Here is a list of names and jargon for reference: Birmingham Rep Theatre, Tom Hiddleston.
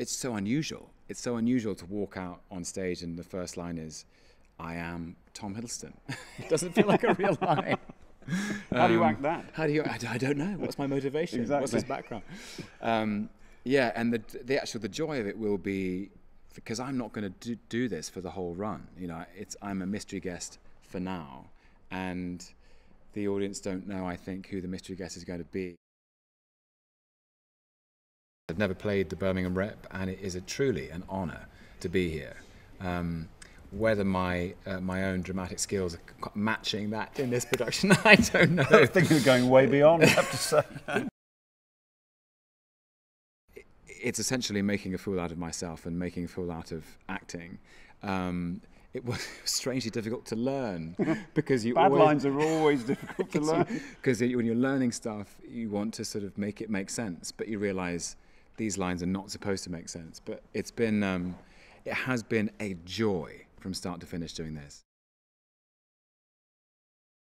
it's so unusual. It's so unusual to walk out on stage and the first line is, "I am Tom Hiddleston." It doesn't feel like a real line. How do you act that? How do you? I don't know. What's my motivation? Exactly. What's his background? Yeah, and the joy of it will be, because I'm not going to do this for the whole run. You know, I'm a mystery guest for now, and the audience don't know, I think, who the mystery guest is going to be. I've never played the Birmingham Rep, and it is truly an honour to be here. Whether my own dramatic skills are matching that in this production, I don't know. I think you're going way beyond, I have to say. It's essentially making a fool out of myself and making a fool out of acting. It was strangely difficult to learn because you lines are always difficult to learn. Because when you're learning stuff, you want to sort of make it make sense, but you realise these lines are not supposed to make sense. But it has been a joy from start to finish doing this.